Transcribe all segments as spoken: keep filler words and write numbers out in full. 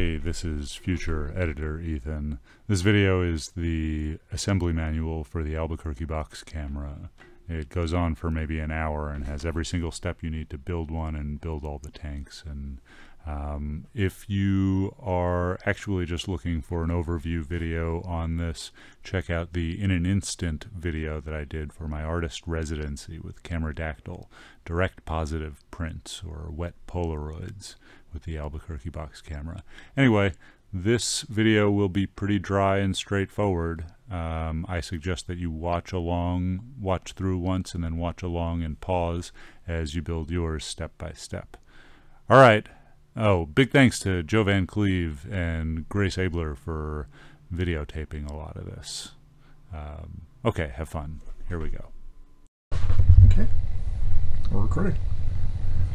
Hey, this is future editor Ethan. This video is the assembly manual for the Albuquerque box camera. It goes on for maybe an hour and has every single step you need to build one and build all the tanks. And um, if you are actually just looking for an overview video on this, check out the In an Instant video that I did for my artist residency with Cameradactyl, direct positive prints or wet Polaroids with the Albuquerque box camera. Anyway, this video will be pretty dry and straightforward. Um, I suggest that you watch along, watch through once, and then watch along and pause as you build yours step by step. All right. Oh, big thanks to Joe Van Cleve and Grace Abler for videotaping a lot of this. Um, okay, have fun. Here we go. Okay, we're recording.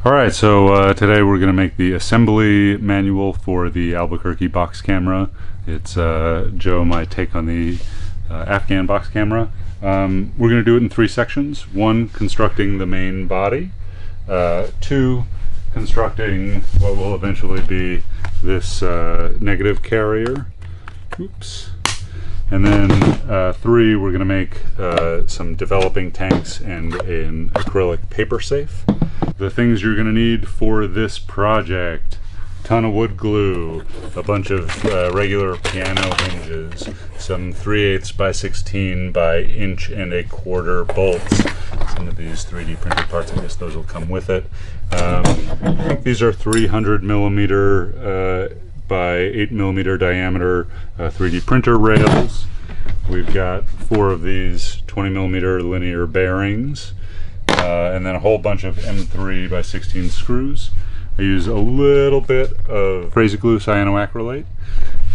Alright, so uh, today we're going to make the assembly manual for the Albuquerque box camera. It's uh, Joe, my take on the uh, Afghan box camera. Um, we're going to do it in three sections. One, constructing the main body. Uh, two, constructing what will eventually be this uh, negative carrier. Oops. And then uh, three, we're going to make uh, some developing tanks and an acrylic paper safe. The things you're going to need for this project: ton of wood glue, a bunch of uh, regular piano hinges, some three eighths by sixteen by inch and a quarter bolts. Some of these three D printed parts, I guess those will come with it. Um, these are three hundred millimeter uh, by eight millimeter diameter uh, three D printer rails. We've got four of these twenty millimeter linear bearings, uh, and then a whole bunch of M three by sixteen screws. I use a little bit of crazy glue cyanoacrylate,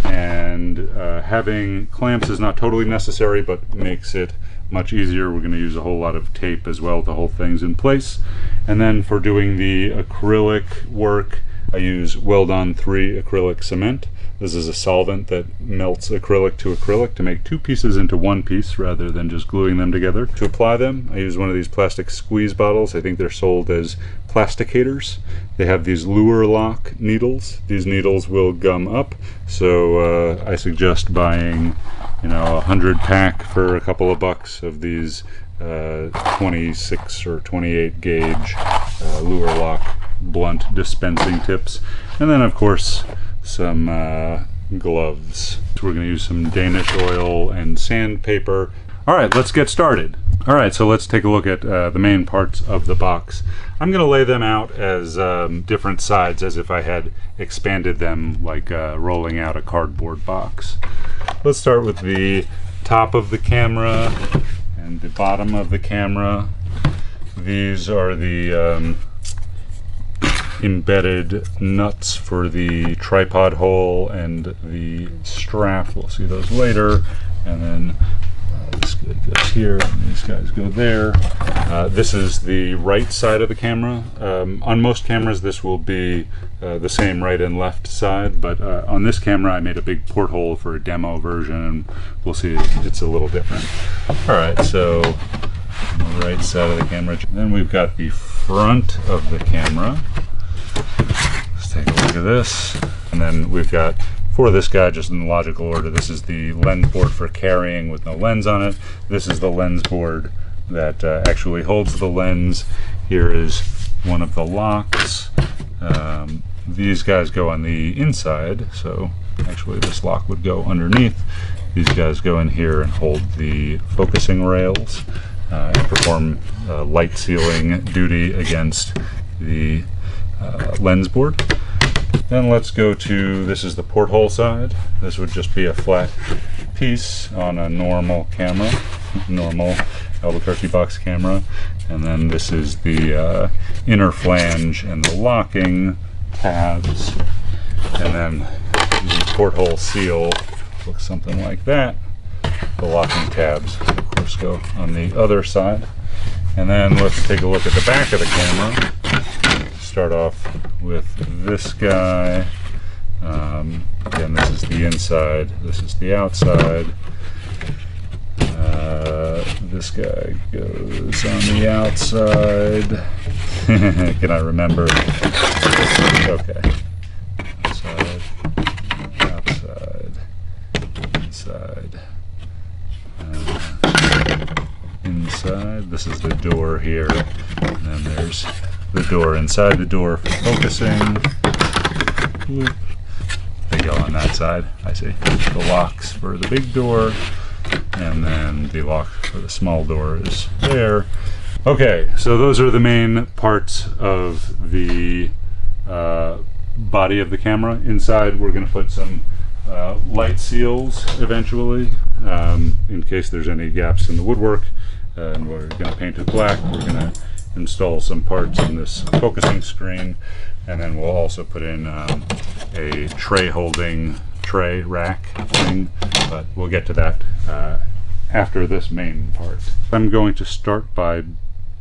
and uh, having clamps is not totally necessary but makes it much easier. We're going to use a whole lot of tape as well to hold things in place. And then for doing the acrylic work, I use Weld-On three acrylic cement. This is a solvent that melts acrylic to acrylic to make two pieces into one piece rather than just gluing them together. To apply them, I use one of these plastic squeeze bottles. I think they're sold as plasticators. They have these lure lock needles. These needles will gum up, so uh, I suggest buying, you know, a hundred pack for a couple of bucks of these uh, twenty-six or twenty-eight gauge uh, lure lock blunt dispensing tips, and then of course some uh, gloves. So we're going to use some Danish oil and sandpaper. All right, let's get started. All right, so let's take a look at uh, the main parts of the box. I'm going to lay them out as um, different sides, as if I had expanded them, like uh, rolling out a cardboard box. Let's start with the top of the camera and the bottom of the camera. These are the um, embedded nuts for the tripod hole and the strap. We'll see those later. And then uh, this guy goes here and these guys go there. Uh, this is the right side of the camera. Um, on most cameras this will be uh, the same right and left side, but uh, on this camera I made a big porthole for a demo version, and we'll see it's a little different. Alright, so on the right side of the camera. Then we've got the front of the camera. Let's take a look at this. And then we've got, for this guy, just in logical order, this is the lens board for carrying with no lens on it. This is the lens board that uh, actually holds the lens. Here is one of the locks. Um, these guys go on the inside, so actually this lock would go underneath. These guys go in here and hold the focusing rails uh, and perform uh, light sealing duty against the Uh, lens board. Then let's go to, this is the porthole side. This would just be a flat piece on a normal camera, normal Albuquerque box camera. And then this is the uh, inner flange and the locking tabs. And then the porthole seal looks something like that. The locking tabs, of course, go on the other side. And then let's take a look at the back of the camera. Start off with this guy. Um, again, this is the inside, this is the outside. Uh, this guy goes on the outside. Can I remember? Okay. Outside, this is the door here, and then there's the door inside the door for focusing. They go on that side, I see. The locks for the big door, and then the lock for the small door is there. Okay, so those are the main parts of the uh, body of the camera. Inside we're going to put some uh, light seals eventually, um, in case there's any gaps in the woodwork, uh, and we're going to paint it black. We're going to install some parts in this focusing screen, and then we'll also put in um, a tray holding tray rack thing, but we'll get to that uh, after this main part. I'm going to start by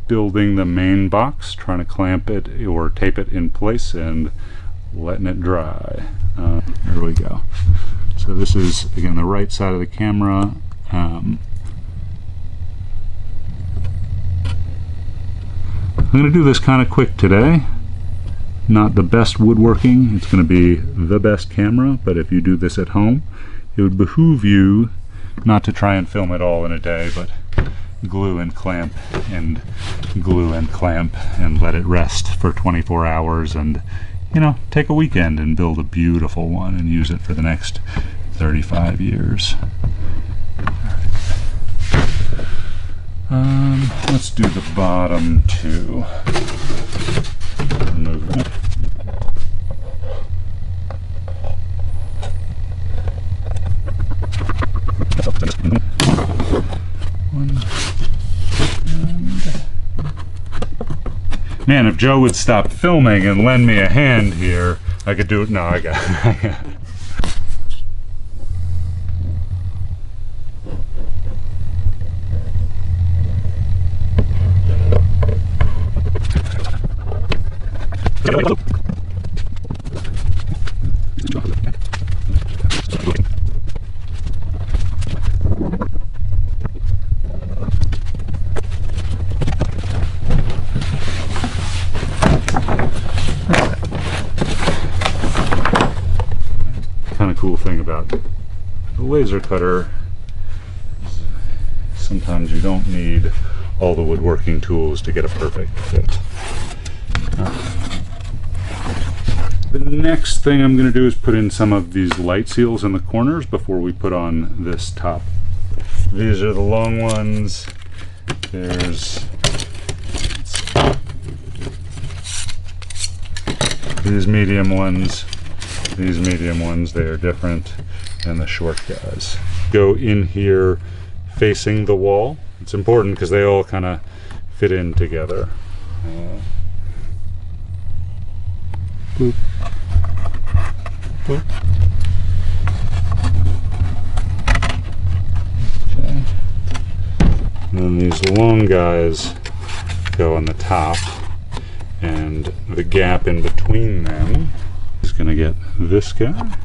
building the main box, trying to clamp it or tape it in place and letting it dry. Uh, here we go. So this is, again, the right side of the camera. Um, I'm going to do this kind of quick today. Not the best woodworking, it's going to be the best camera, but if you do this at home, it would behoove you not to try and film it all in a day, but glue and clamp and glue and clamp and let it rest for twenty-four hours, and, you know, take a weekend and build a beautiful one and use it for the next thirty-five years. Um, let's do the bottom two. Move it. Man, if Joe would stop filming and lend me a hand here, I could do it. No, I got it. Laser cutter, sometimes you don't need all the woodworking tools to get a perfect fit. The next thing I'm going to do is put in some of these light seals in the corners before we put on this top. These are the long ones. There's these medium ones. These medium ones, they are different. And the short guys go in here facing the wall. It's important because they all kind of fit in together. Uh, boop. Boop. Okay. And then these long guys go on the top, and the gap in between them is going to get this guy.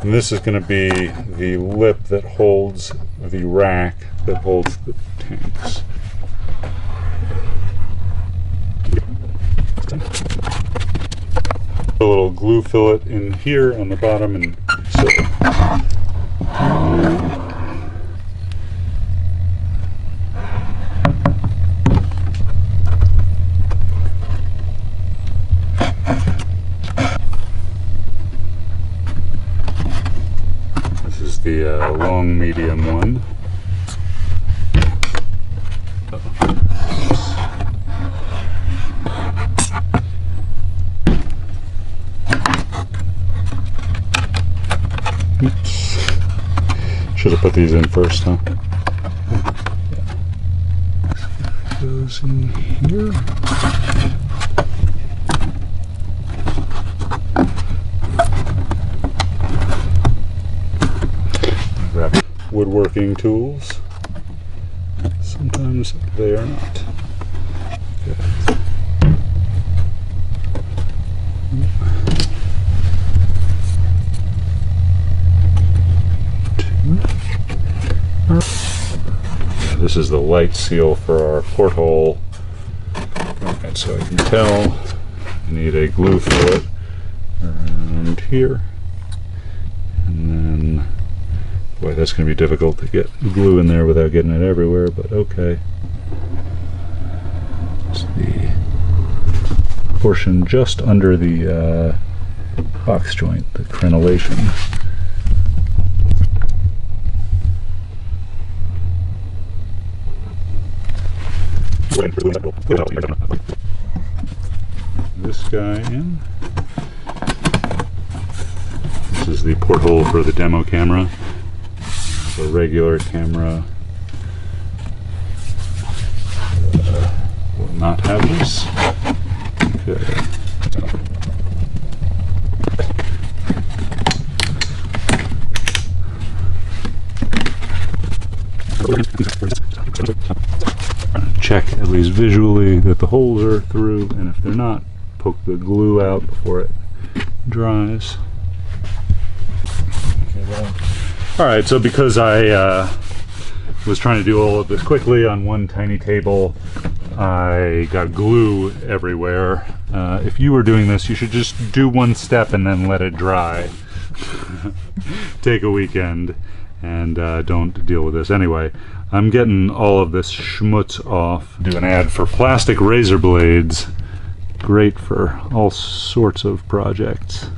And this is going to be the lip that holds the rack that holds the tanks. A little glue fillet in here on the bottom, and so. The uh, long medium one. Oops. Should have put these in first, huh? Yeah. Goes in here. Woodworking tools. Sometimes they are not. Okay. This is the light seal for our porthole. Alright, so I can tell I need a glue fillet around here. Boy, that's going to be difficult to get glue in there without getting it everywhere, but okay. portion just under the uh, box joint, the crenellation. This guy in. This is the porthole for the demo camera. The regular camera uh, will not have this. Okay. Check at least visually that the holes are through, and if they're not, poke the glue out before it dries. Okay, well. Alright, so because I uh, was trying to do all of this quickly on one tiny table, I got glue everywhere. Uh, if you were doing this, you should just do one step and then let it dry. Take a weekend and uh, don't deal with this. Anyway, I'm getting all of this schmutz off. Do an ad for plastic razor blades. Great for all sorts of projects.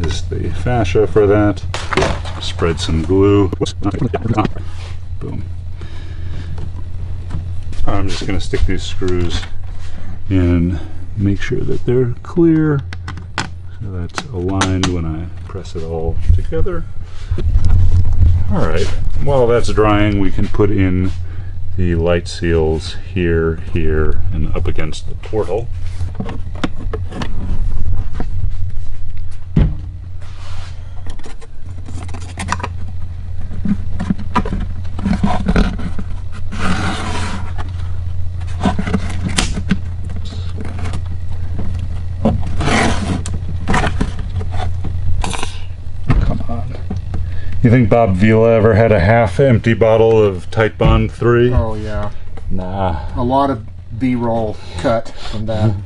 Is the fascia for that. Spread some glue. Boom. I'm just going to stick these screws in, make sure that they're clear, so that's aligned when I press it all together. Alright, while that's drying, we can put in the light seals here, here, and up against the portal. You think Bob Vila ever had a half-empty bottle of Titebond three? Oh yeah. Nah. A lot of B-roll cut from that.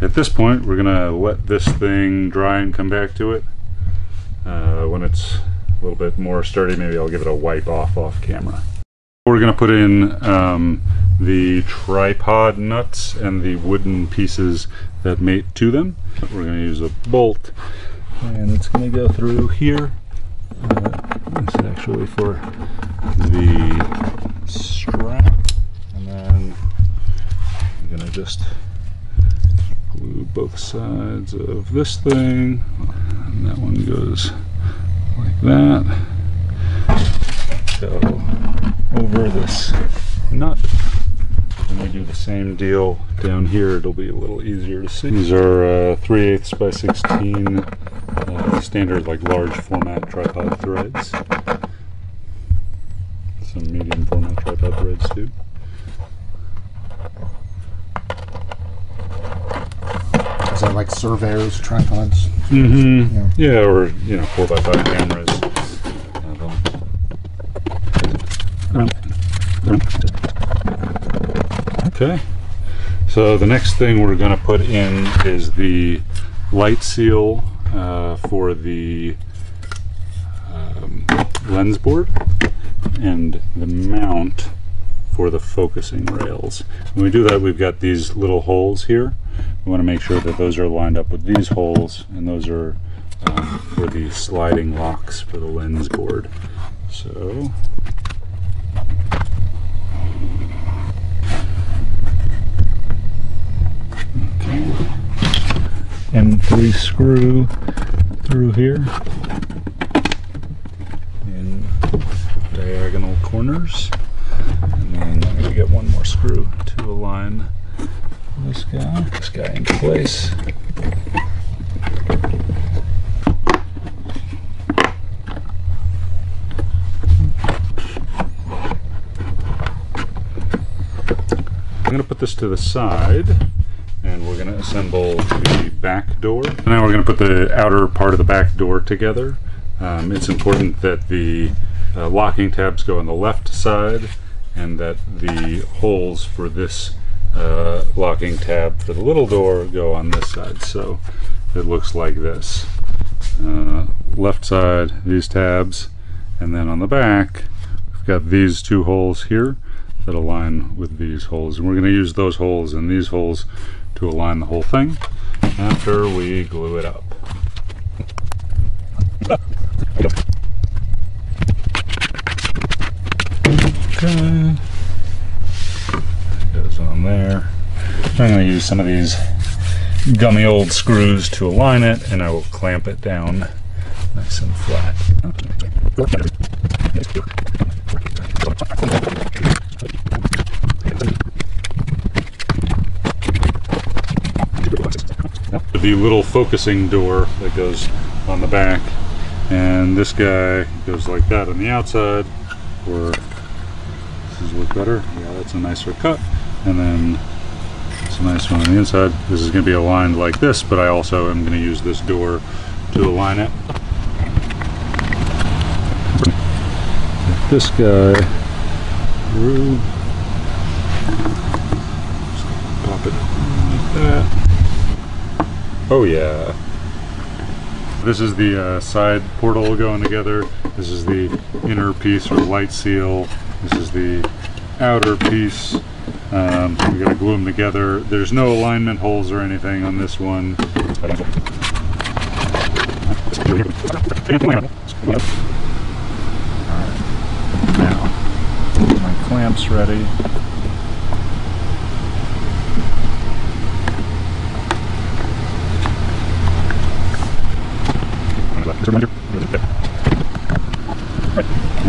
At this point, we're gonna let this thing dry and come back to it. Uh, when it's a little bit more sturdy, maybe I'll give it a wipe off off camera. We're gonna put in um, the tripod nuts and the wooden pieces that mate to them. We're gonna use a bolt, and it's gonna go through here. Uh, this is actually for the strap, and then I'm gonna just both sides of this thing, and that one goes like that, so over this nut, and we do the same deal down here. It'll be a little easier to see. These are uh, three eighths by sixteen uh, standard, like, large format tripod threads, some medium format tripod threads too. Like surveyors, tripods. Mm-hmm. Yeah. Yeah, or, you know, four by five cameras. Okay. So the next thing we're going to put in is the light seal uh, for the um, lens board and the mount for the focusing rails. When we do that, we've got these little holes here. We want to make sure that those are lined up with these holes, and those are um, for the sliding locks for the lens board. So, okay. M three screw through here in diagonal corners. And And I'm gonna get one more screw to align this guy, this guy into place. I'm gonna put this to the side, and we're gonna assemble the back door. Now we're gonna put the outer part of the back door together. Um, it's important that the uh, locking tabs go on the left side, and that the holes for this uh, locking tab for the little door go on this side, so it looks like this. Uh, left side, these tabs, and then on the back we've got these two holes here that align with these holes, and we're going to use those holes and these holes to align the whole thing after we glue it up. Okay. Goes on there. I'm going to use some of these gummy old screws to align it, and I will clamp it down nice and flat. The little focusing door that goes on the back, and this guy goes like that on the outside, or does look better. Yeah, that's a nicer cut. And then it's a nice one on the inside. This is going to be aligned like this, but I also am going to use this door to align it. This guy through. Just pop it like that. Oh yeah. This is the uh, side portal going together. This is the inner piece or light seal. This is the outer piece. Um, we gotta glue them together. There's no alignment holes or anything on this one. Alright, now my clamp's ready.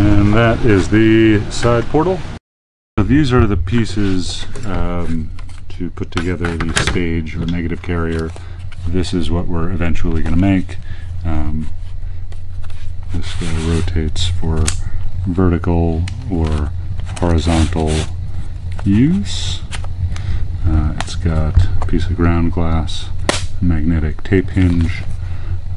And that is the side portal. So these are the pieces um, to put together the stage or negative carrier. This is what we're eventually going to make. Um, this guy rotates for vertical or horizontal use. Uh, it's got a piece of ground glass, magnetic tape hinge,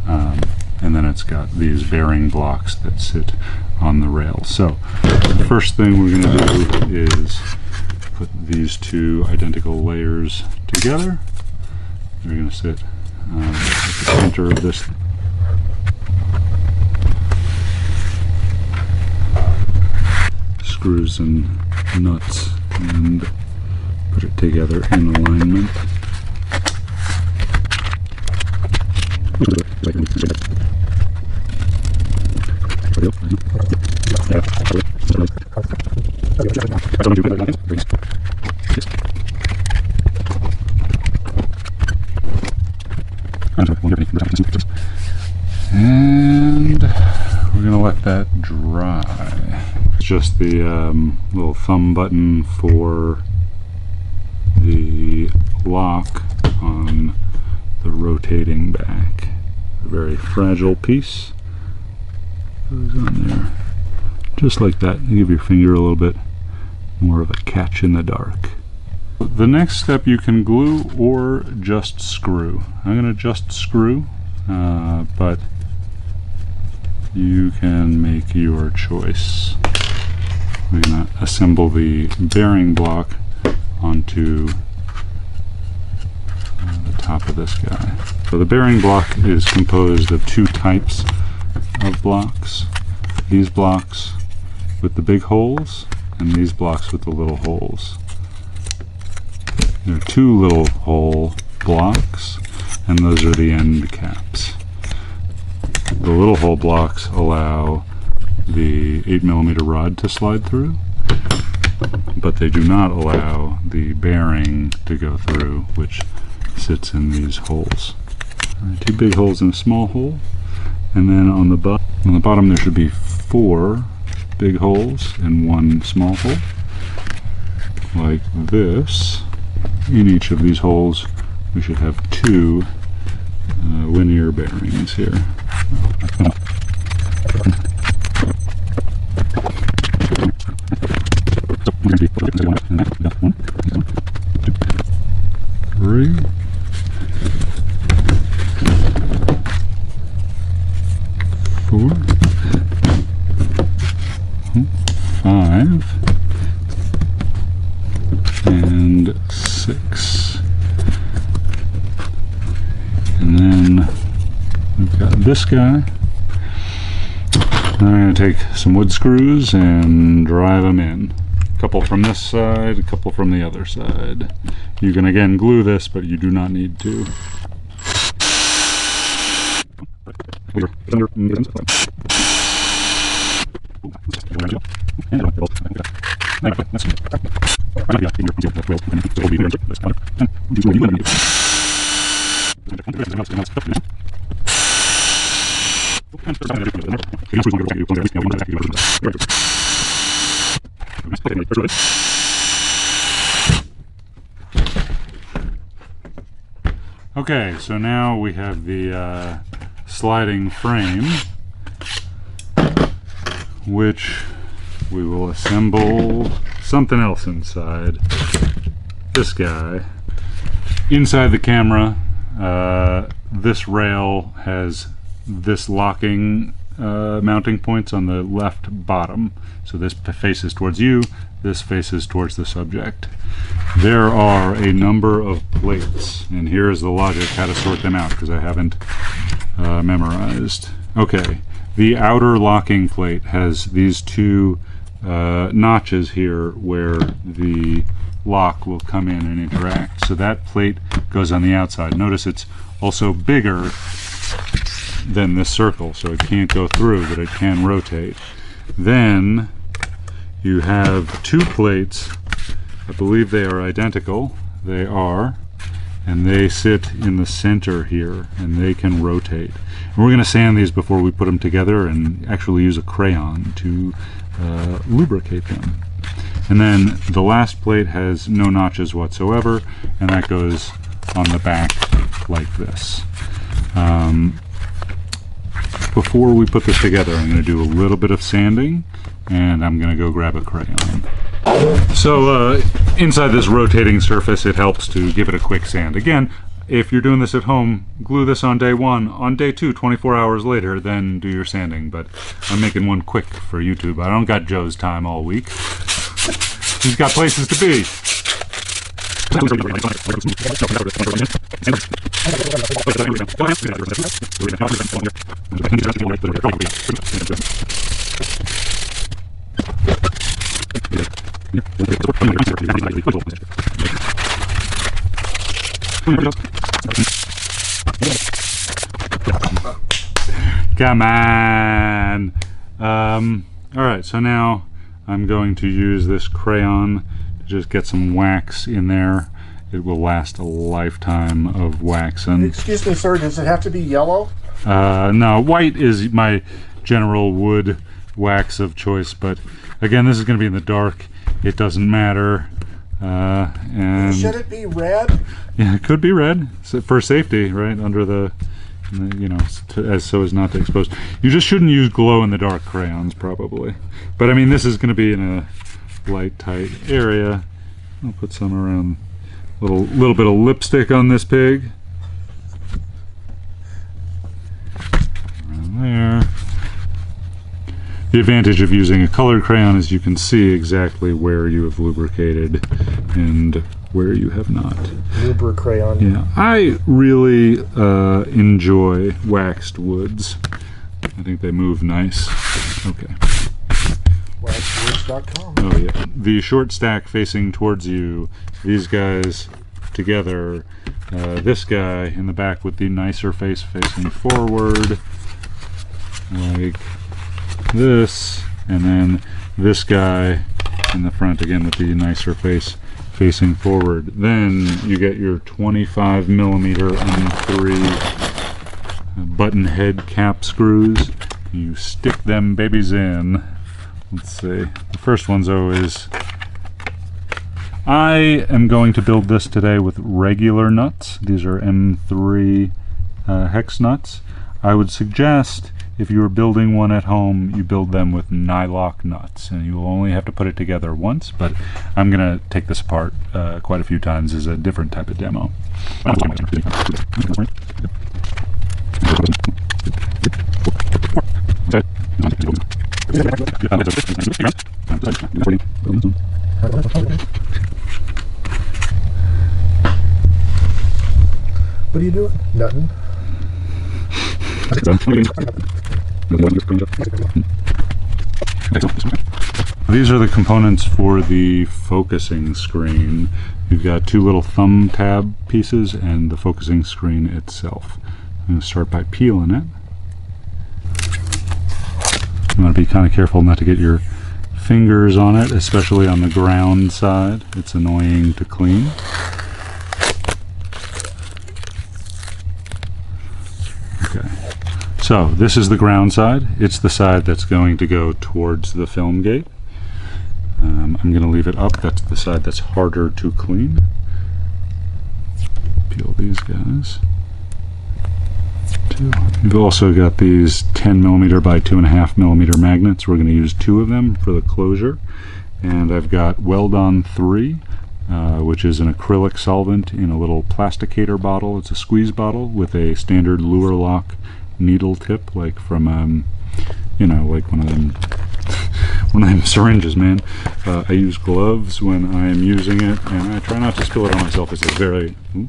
um, and then it's got these bearing blocks that sit on the rail. So the first thing we're going to do is put these two identical layers together. They're going to sit um, at the center of this. Screws and nuts, and put it together in alignment. And we're gonna let that dry. It's just the um, little thumb button for the lock on the rotating back. A very fragile piece goes on there. Just like that, you give your finger a little bit more of a catch in the dark. The next step, you can glue or just screw. I'm going to just screw, uh, but you can make your choice. We're going to assemble the bearing block onto the top of this guy. So the bearing block is composed of two types of blocks. These blocks with the big holes, and these blocks with the little holes. There are two little hole blocks, and those are the end caps. The little hole blocks allow the eight millimeter rod to slide through, but they do not allow the bearing to go through, which sits in these holes. Right, two big holes and a small hole, and then on the, bo on the bottom there should be four big holes and one small hole. like this. In each of these holes we should have two uh, linear bearings here. Three. Four. Five. And six. And then we've got this guy. I'm going to take some wood screws and drive them in. A couple from this side, a couple from the other side. You can again glue this, but you do not need to. Okay, so now we have the uh, sliding frame, which we will assemble something else inside. This guy. Inside the camera, uh, this rail has this locking uh, mounting points on the left bottom. So this faces towards you, this faces towards the subject. There are a number of plates, and here is the logic how to sort them out, because I haven't uh, memorized. Okay, the outer locking plate has these two uh, notches here where the lock will come in and interact. So that plate goes on the outside. Notice it's also bigger than this circle, so it can't go through, but it can rotate. Then you have two plates. I believe they are identical. They are, and they sit in the center here, and they can rotate. And we're going to sand these before we put them together and actually use a crayon to uh, lubricate them. And then the last plate has no notches whatsoever, and that goes on the back like this. Um, Before we put this together, I'm going to do a little bit of sanding, and I'm going to go grab a crayon. So uh, inside this rotating surface, it helps to give it a quick sand. Again, if you're doing this at home, glue this on day one. On day two, twenty-four hours later, then do your sanding. But I'm making one quick for YouTube. I don't got Joe's time all week. He's got places to be. Come on. Um, all right, so now I'm going to use this crayon. Just get some wax in there. It will last a lifetime of wax. And excuse me, sir, does it have to be yellow? Uh, no, white is my general wood wax of choice, but again, this is going to be in the dark. It doesn't matter. Uh, and should it be red? Yeah, it could be red, so for safety, right, under the, you know, to, as so as not to expose. You just shouldn't use glow-in-the-dark crayons, probably. But I mean, this is going to be in a light tight area. I'll put some around, a little, little bit of lipstick on this pig. Around there. The advantage of using a colored crayon is you can see exactly where you have lubricated and where you have not. Lubricrayon. Yeah, I really uh, enjoy waxed woods. I think they move nice. Okay. Oh yeah, the short stack facing towards you, these guys together, uh, this guy in the back with the nicer face facing forward, like this, and then this guy in the front again with the nicer face facing forward. Then you get your twenty-five millimeter M three button head cap screws. You stick them babies in. Let's see, the first one's always I am going to build this today with regular nuts. These are M three uh, hex nuts. I would suggest if you are building one at home, you build them with nylock nuts, and you will only have to put it together once, but I'm going to take this apart uh, quite a few times as a different type of demo. What are you doing? Nothing. These are the components for the focusing screen. You've got two little thumb tab pieces and the focusing screen itself. I'm going to start by peeling it. You want to be kind of careful not to get your fingers on it, especially on the ground side. It's annoying to clean. Okay, so this is the ground side. It's the side that's going to go towards the film gate. Um, I'm going to leave it up. That's the side that's harder to clean. Peel these guys. We've also got these ten millimeter by two point five millimeter magnets. We're going to use two of them for the closure. And I've got Weld-On three, uh, which is an acrylic solvent in a little plasticator bottle. It's a squeeze bottle with a standard lure lock needle tip, like from, um, you know, like one of them, one of them syringes, man. Uh, I use gloves when I am using it, and I try not to spill it on myself. It's a very... Ooh,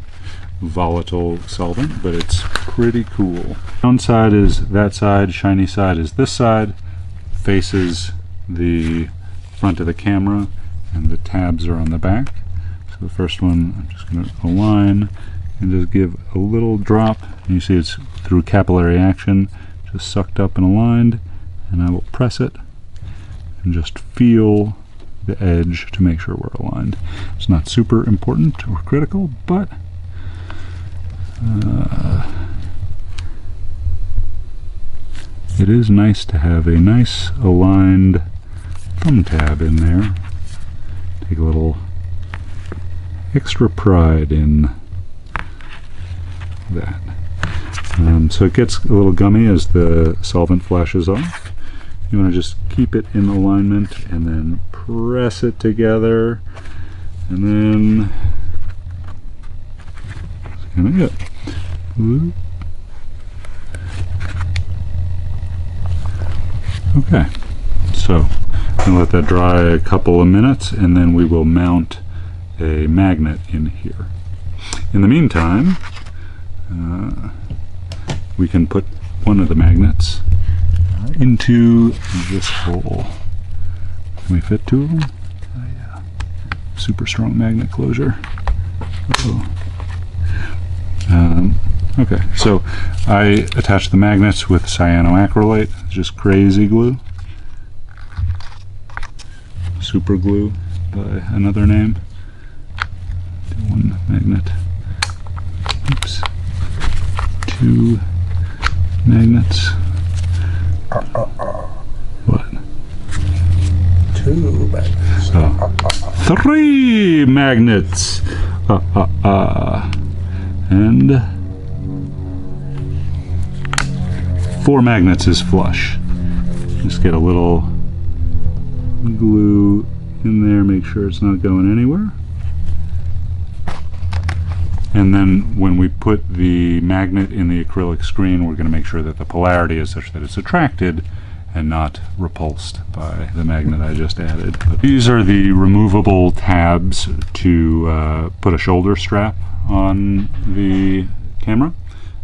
volatile solvent, but it's pretty cool. Downside is that side, shiny side is this side, faces the front of the camera, and the tabs are on the back. So the first one, I'm just going to align and just give a little drop. And you see it's through capillary action, just sucked up and aligned, and I will press it and just feel the edge to make sure we're aligned. It's not super important or critical, but Uh, it is nice to have a nice aligned thumb tab in there. Take a little extra pride in that. Um, so it gets a little gummy as the solvent flashes off. You want to just keep it in alignment and then press it together, and then that's kind of it. Okay, so I'm going to let that dry a couple of minutes, and then we will mount a magnet in here. In the meantime, uh, we can put one of the magnets into this hole. Can we fit two of them? Oh, yeah. Super strong magnet closure. Uh-oh. Um, okay, so I attach the magnets with cyanoacrylate, just crazy glue, super glue by another name. Do one magnet, oops, two magnets. Uh, uh, uh. What? Two magnets. So, uh, uh, uh. Three magnets. Uh, uh, uh. And four magnets is flush. Just get a little glue in there, make sure it's not going anywhere. And then when we put the magnet in the acrylic screen, we're going to make sure that the polarity is such that it's attracted and not repulsed by the magnet I just added. But these are the removable tabs to uh, put a shoulder strap on the camera.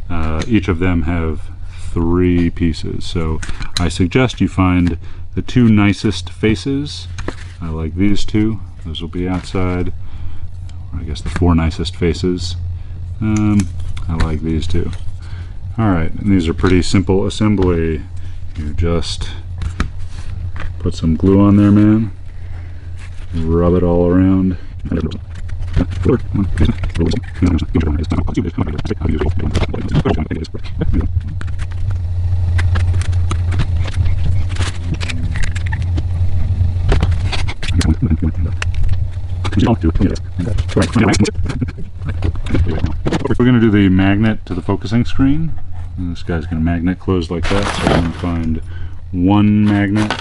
Uh, each of them have three pieces, so I suggest you find the two nicest faces. I like these two. Those will be outside, or I guess the four nicest faces. Um, I like these two. Alright, and these are pretty simple assembly. You just put some glue on there, man. Rub it all around. We're going to do the magnet to the focusing screen. And this guy's going to magnet close like that. So I'm going to find one magnet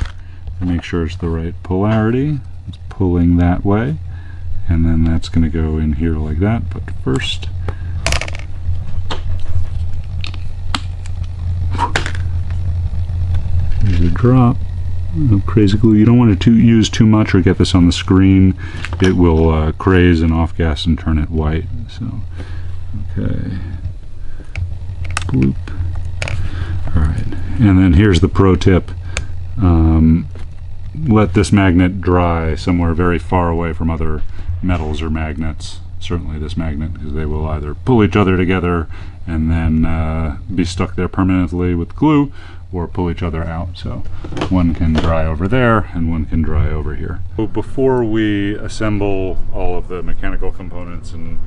and make sure it's the right polarity. It's pulling that way. And then that's going to go in here like that. But first, there's a drop. No crazy glue. You don't want to too, use too much or get this on the screen. It will uh, craze and off gas and turn it white. So, okay. Bloop. Alright. And then here's the pro tip. Um, let this magnet dry somewhere very far away from other metals or magnets. Certainly this magnet, because they will either pull each other together and then uh, be stuck there permanently with glue, or pull each other out. So one can dry over there and one can dry over here. So before we assemble all of the mechanical components and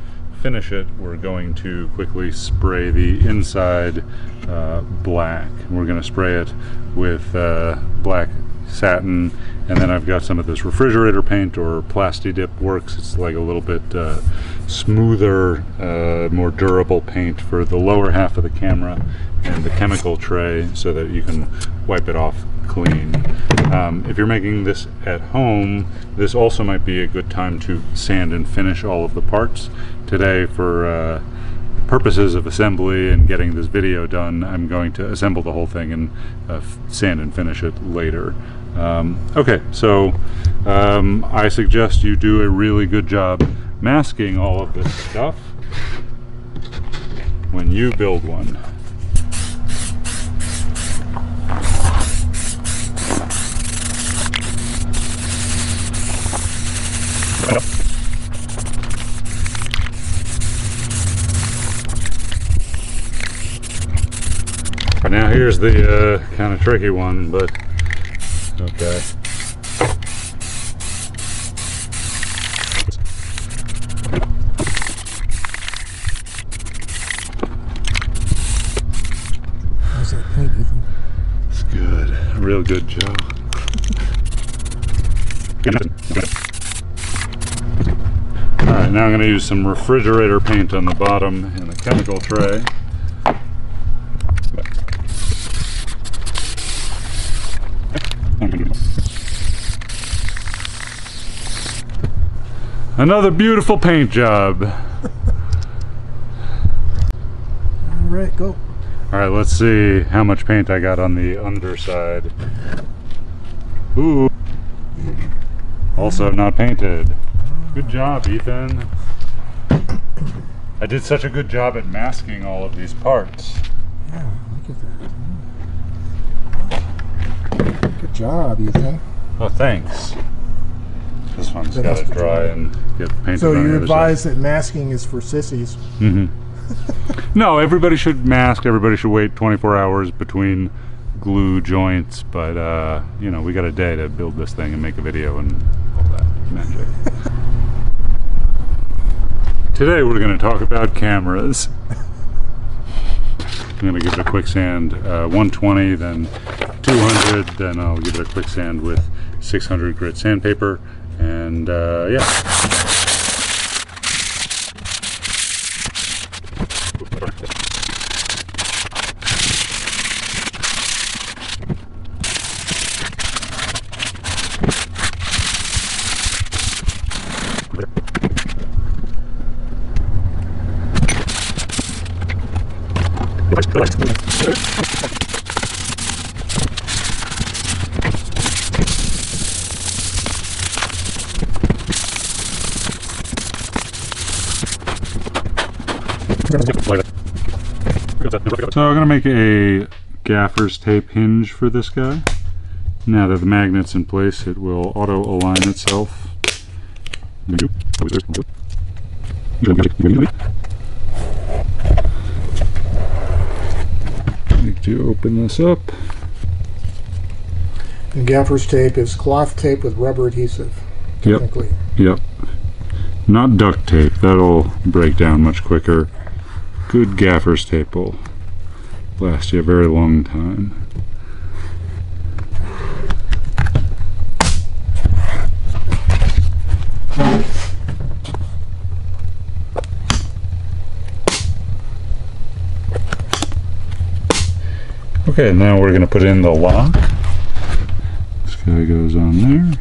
finish it, we're going to quickly spray the inside uh, black. We're going to spray it with uh, black satin, and then I've got some of this refrigerator paint, or Plasti-Dip works. It's like a little bit uh, smoother, uh, more durable paint for the lower half of the camera and the chemical tray, so that you can wipe it off clean. Um, if you're making this at home, this also might be a good time to sand and finish all of the parts. Today, for uh, purposes of assembly and getting this video done, I'm going to assemble the whole thing and uh, sand and finish it later. Um, okay, so um, I suggest you do a really good job masking all of this stuff when you build one. Now here's the uh, kind of tricky one, but okay. How's that paint looking? It's good. Real good job. Alright, now I'm going to use some refrigerator paint on the bottom and the chemical tray. Another beautiful paint job. Alright, go. Alright, let's see how much paint I got on the underside. Ooh. Also not painted. Good job, Ethan. I did such a good job at masking all of these parts. Yeah, look at that. Good job, Ethan. Oh, thanks. This one's got to dry and get painted. So you advise that masking is for sissies? Mm-hmm. No, everybody should mask. Everybody should wait twenty-four hours between glue joints. But uh, you know, we got a day to build this thing and make a video and all that magic. Today we're going to talk about cameras. I'm going to give it a quick sand, uh, one twenty, then two hundred, then I'll give it a quick sand with six hundred grit sandpaper. And uh, yeah. So I'm going to make a gaffer's tape hinge for this guy. Now that the magnet's in place, it will auto-align itself. Need to open this up. And gaffer's tape is cloth tape with rubber adhesive. Yep. Yep. Not duct tape. That'll break down much quicker. Good gaffer's tape will last you a very long time. Okay, now we're going to put in the lock. This guy goes on there,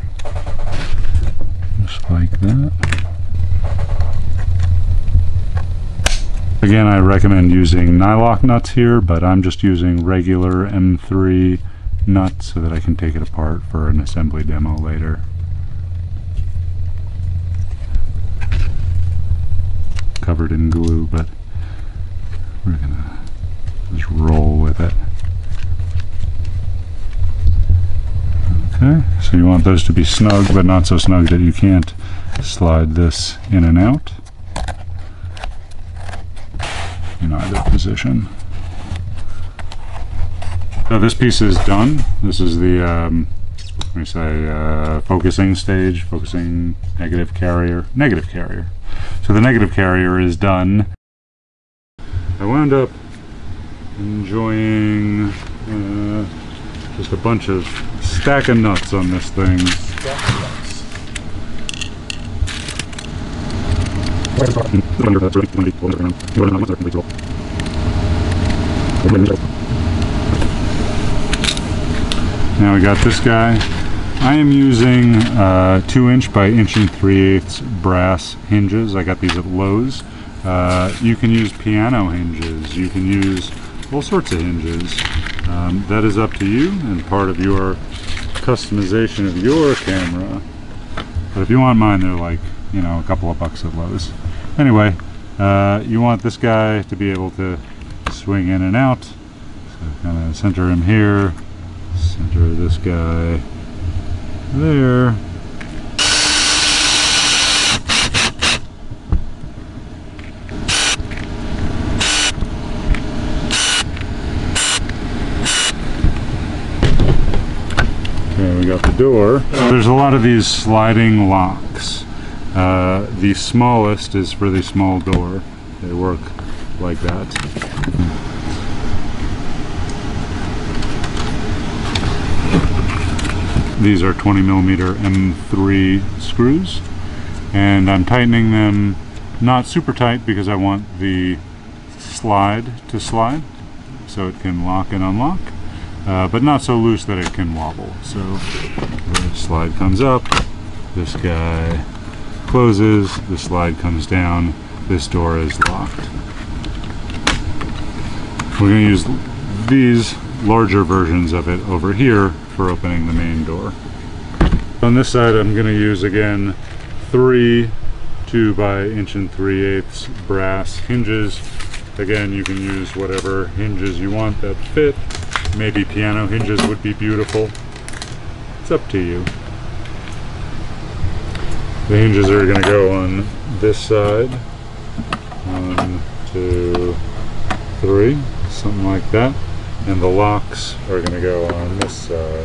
just like that. Again, I recommend using nylock nuts here, but I'm just using regular M three nuts so that I can take it apart for an assembly demo later. Covered in glue, but we're gonna just roll with it. Okay, so you want those to be snug, but not so snug that you can't slide this in and out in either position. So this piece is done. This is the, um, let me say, uh, focusing stage, focusing negative carrier, negative carrier. So the negative carrier is done. I wound up enjoying uh, just a bunch of stack of nuts on this thing. Now we got this guy. I am using uh, two inch by inch and three eighths brass hinges. I got these at Lowe's. Uh, you can use piano hinges. You can use all sorts of hinges. Um, that is up to you and part of your customization of your camera. But if you want mine, they're like, you know, a couple of bucks at Lowe's. Anyway, uh, you want this guy to be able to swing in and out. So kind of center him here, center this guy there. Got the door. There's a lot of these sliding locks. Uh, the smallest is for the small door. They work like that. These are twenty millimeter M three screws, and I'm tightening them not super tight because I want the slide to slide so it can lock and unlock. Uh, but not so loose that it can wobble. So the slide comes up, this guy closes, the slide comes down, this door is locked. We're going to use these larger versions of it over here for opening the main door. On this side I'm going to use again three two by inch and three eighths brass hinges. Again, you can use whatever hinges you want that fit. Maybe piano hinges would be beautiful. It's up to you. The hinges are going to go on this side. One, two, three, something like that. And the locks are going to go on this side.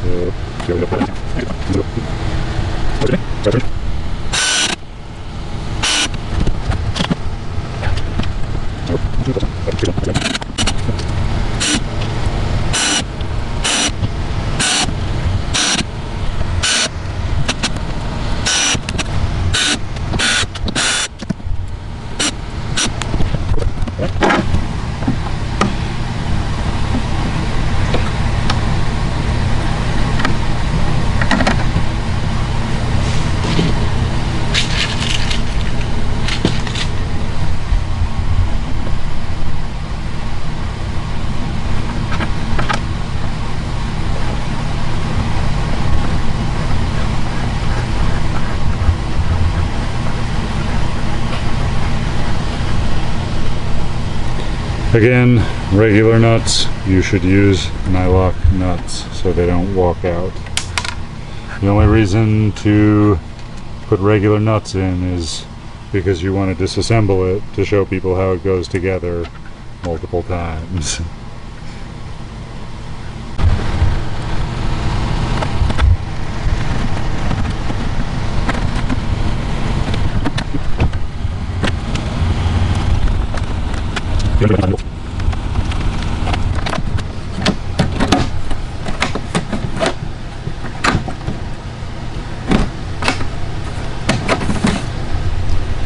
So, again, regular nuts, you should use nylock nuts so they don't walk out. The only reason to put regular nuts in is because you want to disassemble it to show people how it goes together multiple times.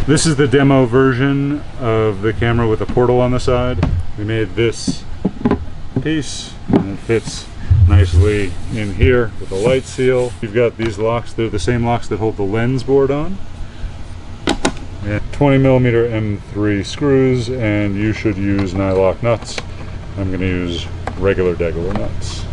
This is the demo version of the camera with a portal on the side. We made this piece and it fits nicely in here with a light seal. You've got these locks, they're the same locks that hold the lens board on. And twenty millimeter M three screws, and you should use nylock nuts. I'm going to use regular degular nuts.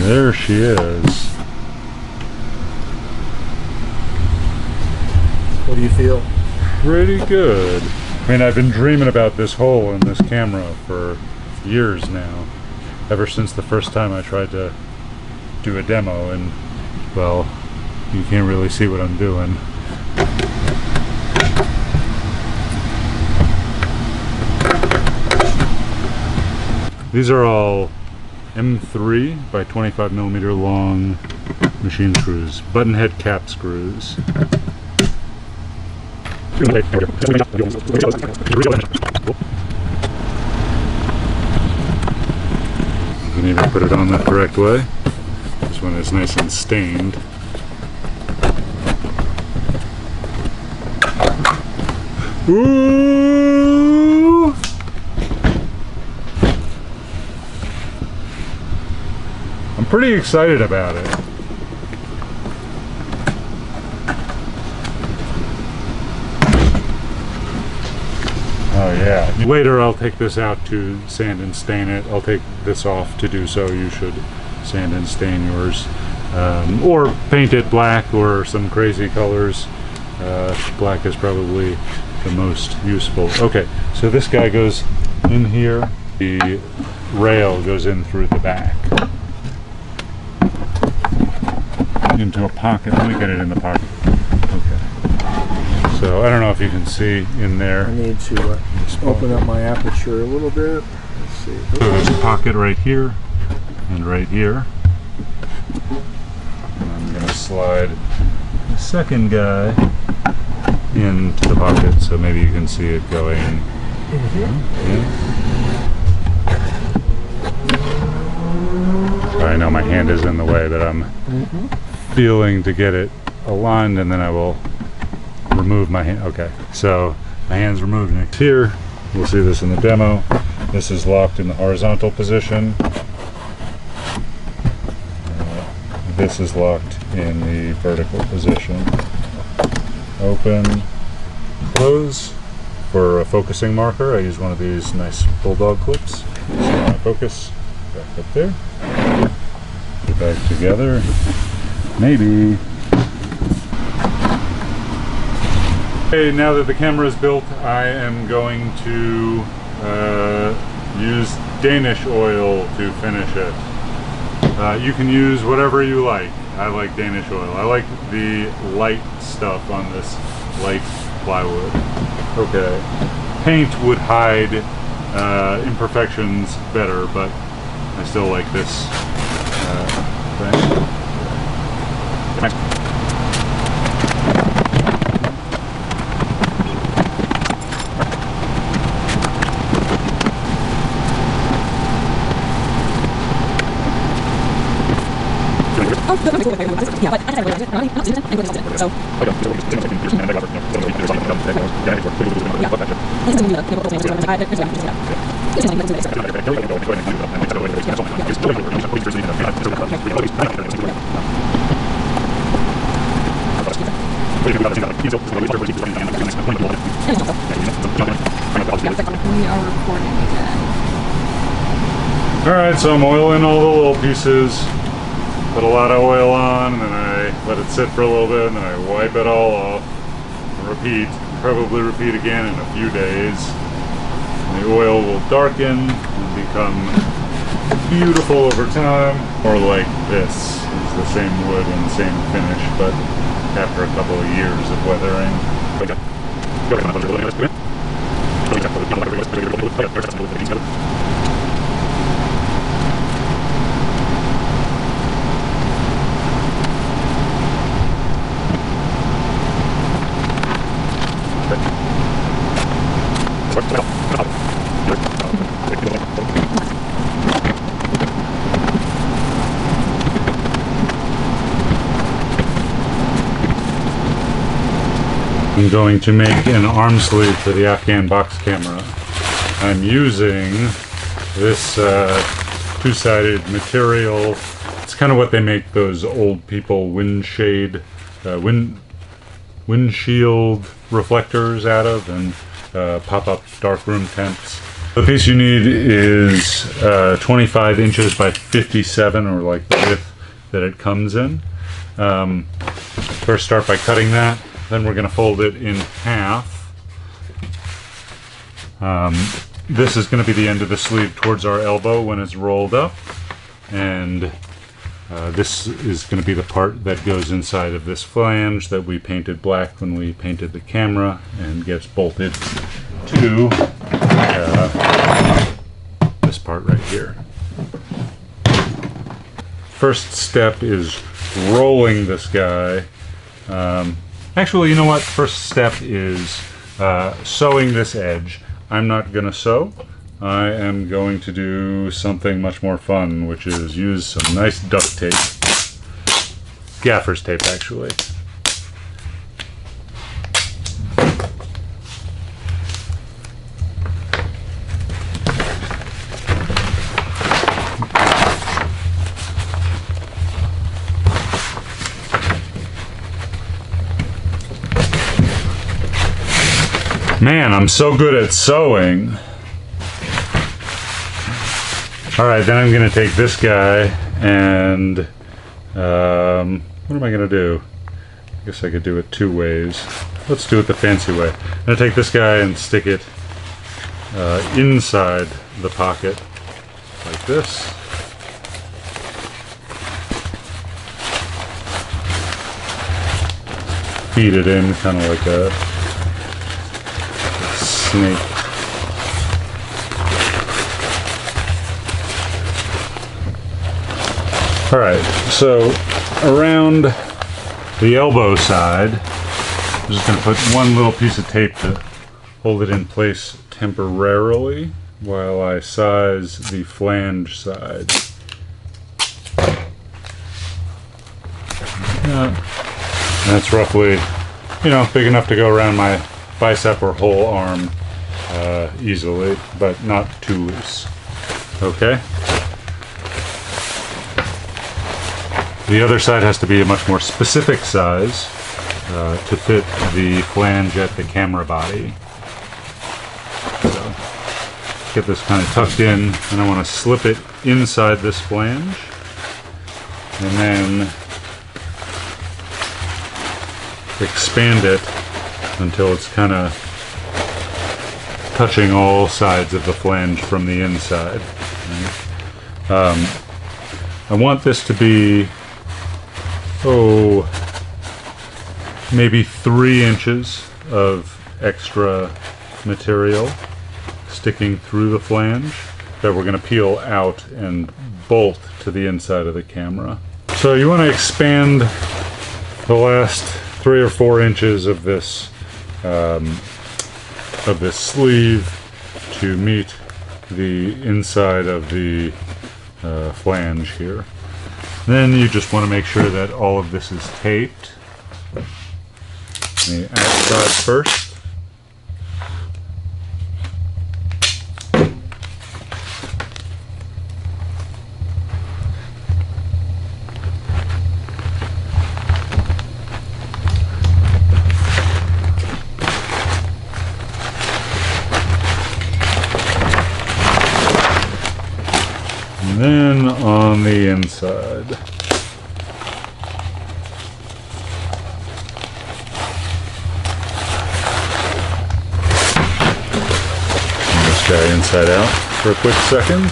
There she is. What do you feel? Pretty good. I mean, I've been dreaming about this hole in this camera for years now. Ever since the first time I tried to do a demo, and, well, you can't really see what I'm doing. These are all M three by twenty-five millimeter long machine screws, button head cap screws. You can even put it on the correct way. This one is nice and stained. Ooh! I'm pretty excited about it. Oh yeah. Later I'll take this out to sand and stain it. I'll take this off to do so. You should sand and stain yours. Um, or paint it black or some crazy colors. Uh, black is probably the most useful. Okay, so this guy goes in here. The rail goes in through the back into a pocket. Let me get it in the pocket. Okay. So I don't know if you can see in there. I need to uh, open up my aperture a little bit. Let's see. So there's a pocket right here and right here. And I'm going to slide the second guy into the pocket, so maybe you can see it going. Mm-hmm. Yeah. I know my hand is in the way, but I'm mm-hmm. feeling to get it aligned, and then I will remove my hand. Okay, so my hand's removed next here. We'll see this in the demo. This is locked in the horizontal position. Uh, this is locked in the vertical position. Open, close. For a focusing marker, I use one of these nice bulldog clips. So I focus back up there. Put it back together. Maybe. Okay, now that the camera is built, I am going to uh, use Danish oil to finish it. Uh, you can use whatever you like. I like Danish oil. I like the light stuff on this light plywood. Okay. Paint would hide uh, imperfections better, but I still like this uh, thing. Yeah, but I don't know. So I got to and I got we are recording again. Alright, so I'm oiling all the little pieces. Put a lot of oil on, and then I let it sit for a little bit, and then I wipe it all off. And repeat. Probably repeat again in a few days. The oil will darken and become beautiful over time. Or like this. It's the same wood and the same finish, but after a couple of years of weathering. I'm going to make an arm sleeve for the Afghan box camera. I'm using this uh, two-sided material. It's kind of what they make those old people windshade, uh, wind, windshield reflectors out of, and uh, pop-up darkroom tents. The piece you need is uh, twenty-five inches by fifty-seven, or like the width that it comes in. Um, first start by cutting that. Then we're going to fold it in half. Um, this is going to be the end of the sleeve towards our elbow when it's rolled up. And uh, this is going to be the part that goes inside of this flange that we painted black when we painted the camera and gets bolted to uh, this part right here. First step is rolling this guy. Um, Actually, you know what? First step is uh, sewing this edge. I'm not going to sew. I am going to do something much more fun, which is use some nice duct tape. Gaffer's tape, actually. Man, I'm so good at sewing. All right, then I'm gonna take this guy and um, what am I gonna do? I guess I could do it two ways. Let's do it the fancy way. I'm gonna take this guy and stick it uh, inside the pocket like this. Feed it in kind of like a snake. All right, so around the elbow side, I'm just going to put one little piece of tape to hold it in place temporarily while I size the flange side. Uh, that's roughly, you know, big enough to go around my bicep or whole arm uh, easily, but not too loose. Okay? The other side has to be a much more specific size uh, to fit the flange at the camera body. So, get this kind of tucked in, and I want to slip it inside this flange, and then expand it until it's kind of touching all sides of the flange from the inside. Right? Um, I want this to be, oh, maybe three inches of extra material sticking through the flange that we're going to peel out and bolt to the inside of the camera. So you want to expand the last three or four inches of this Um, of this sleeve to meet the inside of the uh, flange here. Then you just want to make sure that all of this is taped. The outside first. Then on the inside. Turn this guy inside out for a quick second.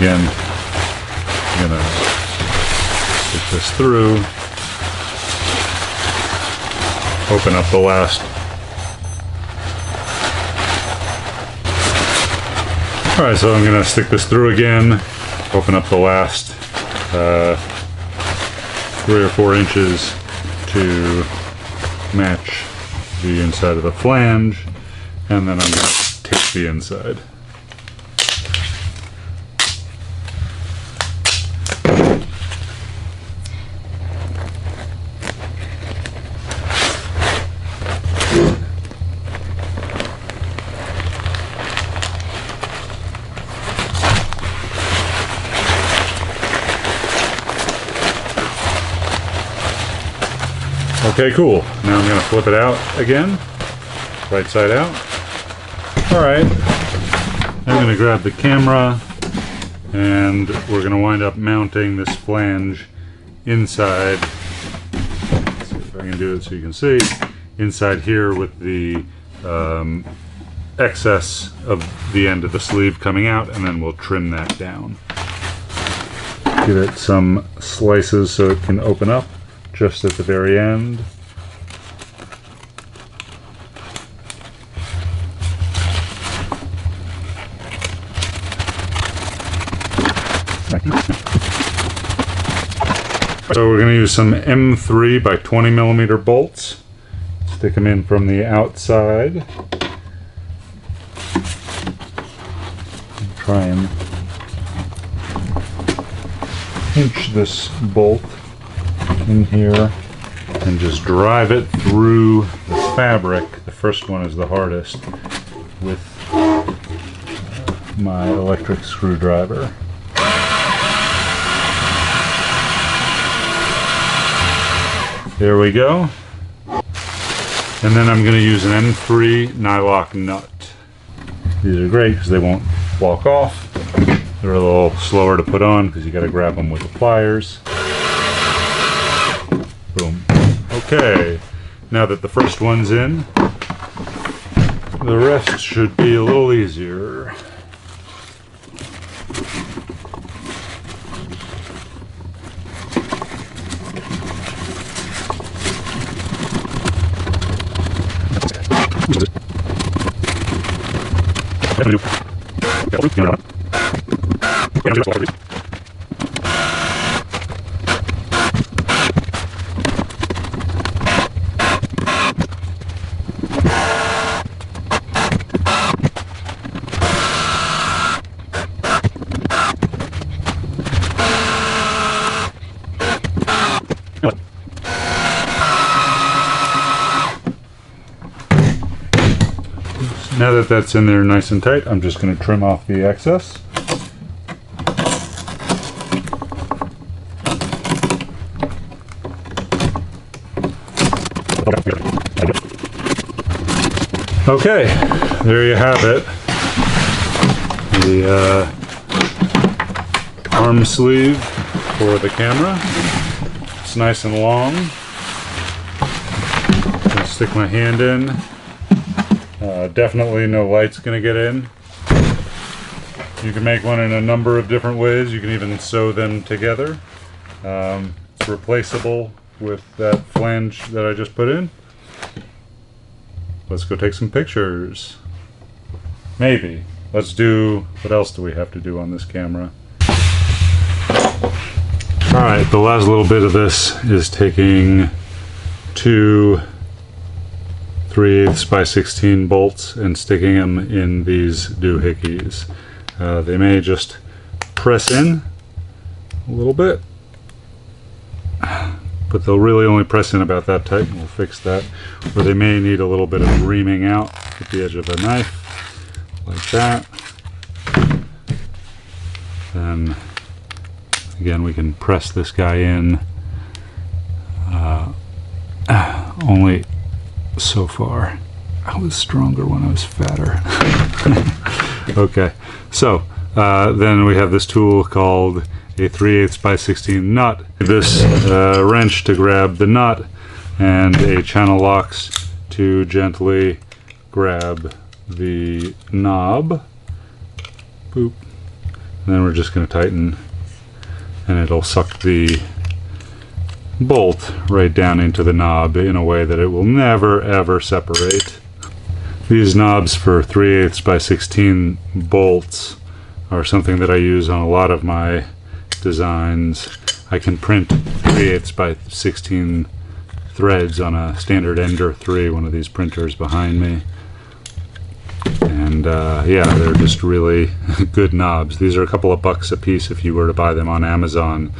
Again, I'm gonna stick this through. open up the last. Alright, so I'm going to stick this through again, open up the last uh, three or four inches to match the inside of the flange, and then I'm going to tape the inside. Okay, cool. Now I'm going to flip it out again, right side out. Alright, I'm going to grab the camera and we're going to wind up mounting this flange inside. Let's see if I can do it so you can see. Inside here with the um, excess of the end of the sleeve coming out, and then we'll trim that down. Give it some slices so it can open up. Just at the very end. So we're going to use some M three by twenty millimeter bolts. Stick them in from the outside. Try and pinch this bolt in here and just drive it through the fabric. The first one is the hardest with my electric screwdriver. There we go. And then I'm going to use an M three nylock nut. These are great because they won't walk off. They're a little slower to put on because you got to grab them with the pliers. Boom. Okay, now that the first one's in, the rest should be a little easier. Now that that's in there nice and tight, I'm just going to trim off the excess. Okay, there you have it. The uh, arm sleeve for the camera. It's nice and long. I'm going to stick my hand in. Uh, definitely no light's gonna get in. You can make one in a number of different ways. You can even sew them together. Um, it's replaceable with that flange that I just put in. Let's go take some pictures. Maybe. Let's do, what else do we have to do on this camera? Alright, the last little bit of this is taking two three eighths by sixteen bolts and sticking them in these doohickeys. Uh, they may just press in a little bit, but they'll really only press in about that tight, and we'll fix that. Or they may need a little bit of reaming out at the edge of a knife, like that. Then, again, we can press this guy in uh, only so far. I was stronger when I was fatter. Okay, so uh, then we have this tool called a three eighths by sixteen nut. This uh, wrench to grab the nut and a channel locks to gently grab the knob. Boop. And then we're just going to tighten and it'll suck the bolt right down into the knob in a way that it will never ever separate. These knobs for three eighths by sixteen bolts are something that I use on a lot of my designs. I can print three eighths by sixteen threads on a standard Ender three, one of these printers behind me. And uh, yeah, they're just really good knobs. These are a couple of bucks a piece if you were to buy them on Amazon,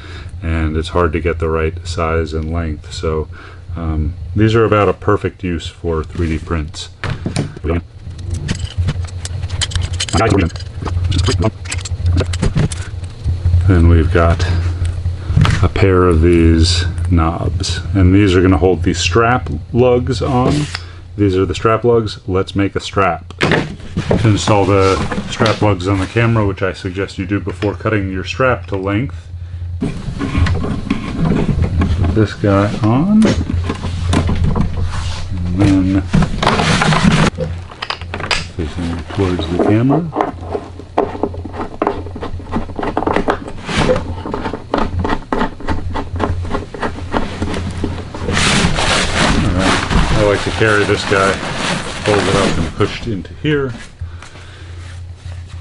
and it's hard to get the right size and length. So um, these are about a perfect use for three D prints. Then we've got a pair of these knobs, and these are going to hold the strap lugs on. These are the strap lugs. Let's make a strap. To install the strap lugs on the camera, which I suggest you do before cutting your strap to length, put this guy on, and then facing towards the camera. I like to carry this guy folded up and pushed into here.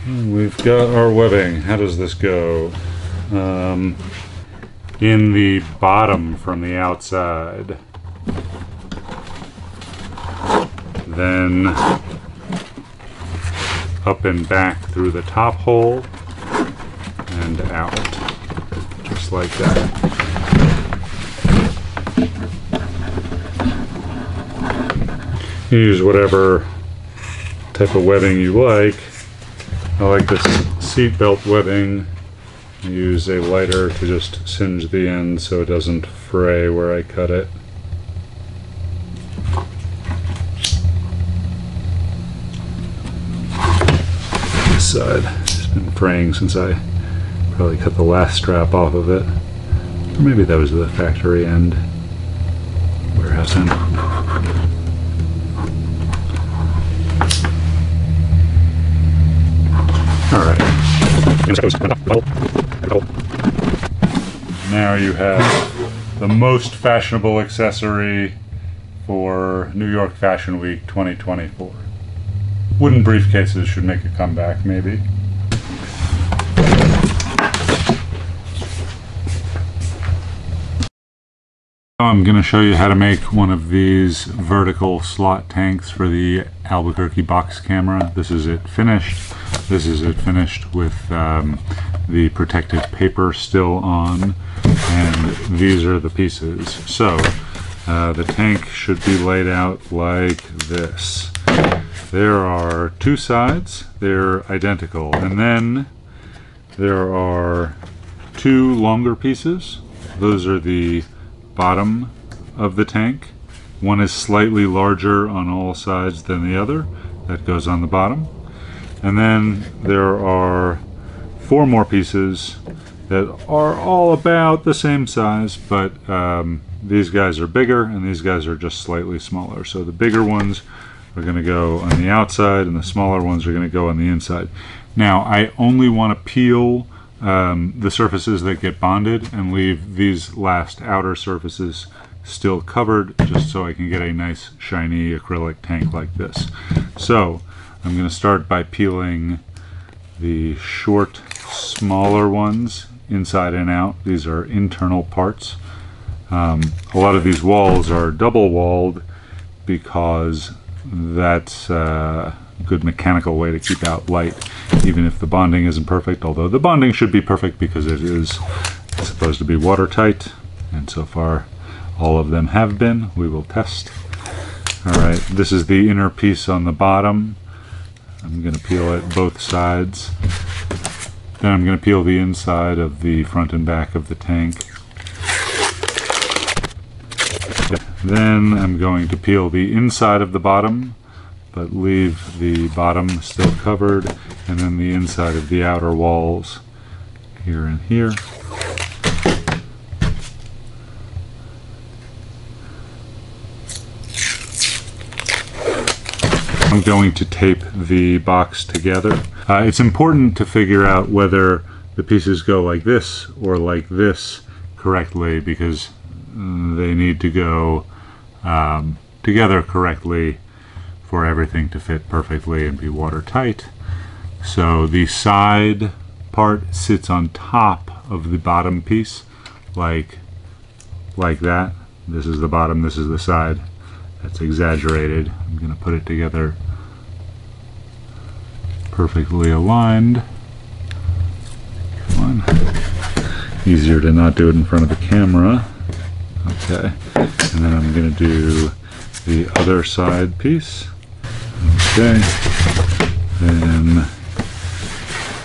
And we've got our webbing. How does this go? Um, in the bottom from the outside. Then up and back through the top hole and out. Just like that. Use whatever type of webbing you like. I like this seat belt webbing. I use a lighter to just singe the end so it doesn't fray where I cut it. This side has been fraying since I probably cut the last strap off of it. Or maybe that was the factory end. Warehouse end. Alright. Now you have the most fashionable accessory for New York Fashion Week twenty twenty-four. Wooden briefcases should make a comeback, maybe. I'm going to show you how to make one of these vertical slot tanks for the Albuquerque box camera. This is it finished. This is it finished with um, the protective paper still on, and these are the pieces. So uh, the tank should be laid out like this. There are two sides. They're identical. And then there are two longer pieces. Those are the bottom of the tank. One is slightly larger on all sides than the other. That goes on the bottom. And then there are four more pieces that are all about the same size, but um, these guys are bigger and these guys are just slightly smaller. So the bigger ones are going to go on the outside and the smaller ones are going to go on the inside. Now I only want to peel Um, the surfaces that get bonded and leave these last outer surfaces still covered, just so I can get a nice shiny acrylic tank like this. So I'm going to start by peeling the short, smaller ones inside and out. These are internal parts. Um, a lot of these walls are double walled because that's uh, a good mechanical way to keep out light, even if the bonding isn't perfect, although the bonding should be perfect because it is supposed to be watertight, and so far all of them have been. We will test. Alright, this is the inner piece on the bottom. I'm going to peel it both sides. Then I'm going to peel the inside of the front and back of the tank. Then I'm going to peel the inside of the bottom, but leave the bottom still covered, and then the inside of the outer walls here and here. I'm going to tape the box together. Uh, it's important to figure out whether the pieces go like this or like this correctly, because they need to go um, together correctly for everything to fit perfectly and be watertight. So the side part sits on top of the bottom piece, like like that. This is the bottom, this is the side. That's exaggerated. I'm going to put it together perfectly aligned. Come on. Easier to not do it in front of the camera. Okay. And then I'm going to do the other side piece. Okay. Then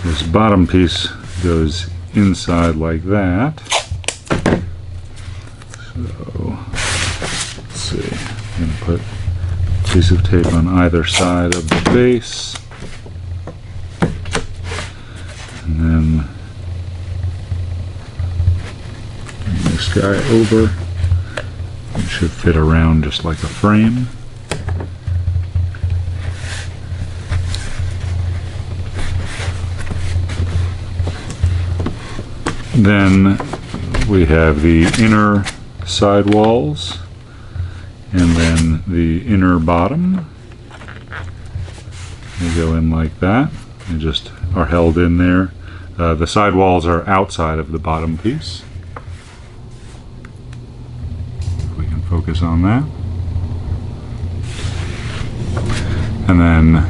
this bottom piece goes inside like that. So, let's see, I'm going to put a piece of tape on either side of the base, and then bring this guy over. It should fit around just like a frame. Then we have the inner side walls, and then the inner bottom. They go in like that. They just are held in there. Uh, the side walls are outside of the bottom piece. If we can focus on that. And then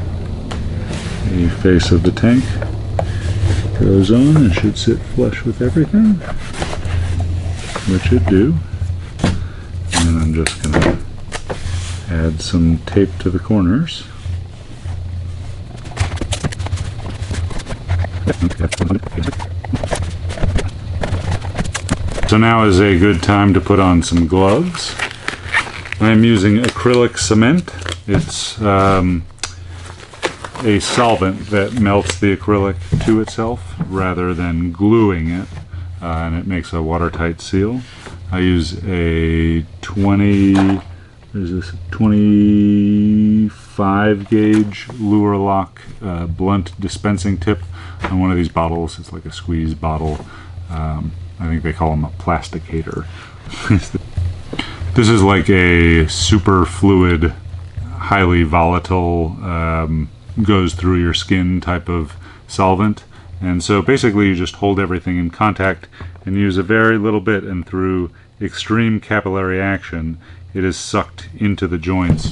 the face of the tank goes on and should sit flush with everything, which it do. And I'm just going to add some tape to the corners. So now is a good time to put on some gloves. I'm using acrylic cement. It's um, a solvent that melts the acrylic to itself rather than gluing it, uh, and it makes a watertight seal. I use a twenty, what is this, twenty-five gauge lure lock uh, blunt dispensing tip on one of these bottles. It's like a squeeze bottle. Um, I think they call them a plasticator. This is like a super fluid, highly volatile, um, goes through your skin type of solvent. And so basically you just hold everything in contact and use a very little bit, and through extreme capillary action it is sucked into the joints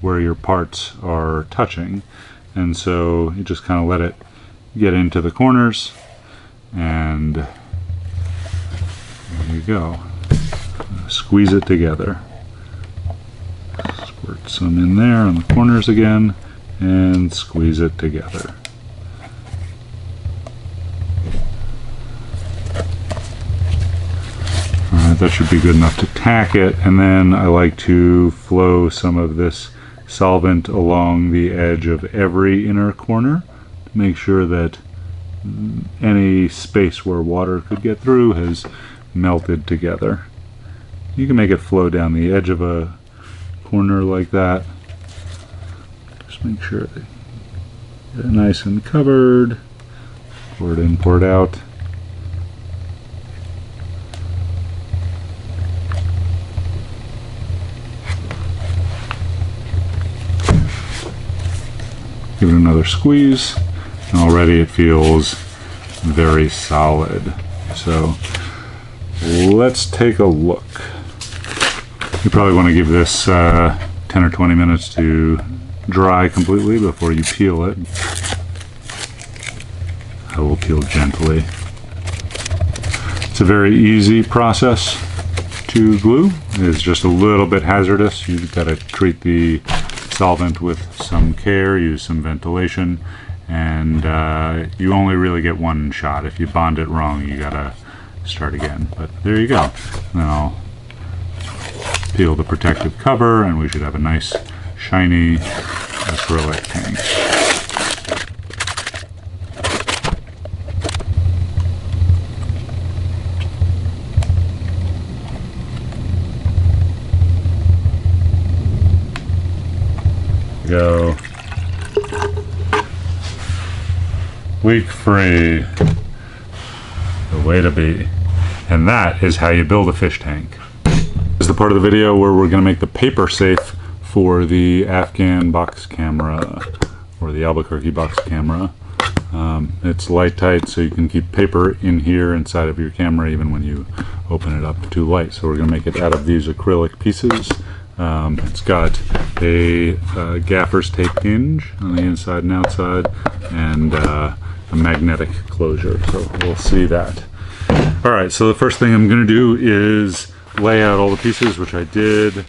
where your parts are touching. And so you just kind of let it get into the corners, and there you go. Squeeze it together. Squirt some in there on the corners again, and squeeze it together. Alright, that should be good enough to tack it, and then I like to flow some of this solvent along the edge of every inner corner to make sure that any space where water could get through has melted together. You can make it flow down the edge of a corner like that. Make sure they get it nice and covered. Pour it in, pour it out. Give it another squeeze, and already it feels very solid. So let's take a look. You probably want to give this uh, ten or twenty minutes to dry completely before you peel it. I will peel gently. It's a very easy process to glue. It's just a little bit hazardous. You've got to treat the solvent with some care, use some ventilation, and uh, you only really get one shot. If you bond it wrong, you gotta start again. But there you go. Now peel the protective cover, and we should have a nice shiny acrylic tank. Go. Leak free. The way to be. And that is how you build a fish tank. is the part of the video where we're going to make the paper safe for the Afghan box camera, or the Albuquerque box camera. Um, it's light tight, so you can keep paper in here inside of your camera even when you open it up to light. So we're going to make it out of these acrylic pieces. Um, it's got a uh, gaffer's tape hinge on the inside and outside, and uh, a magnetic closure, so we'll see that. Alright, so the first thing I'm going to do is lay out all the pieces, which I did,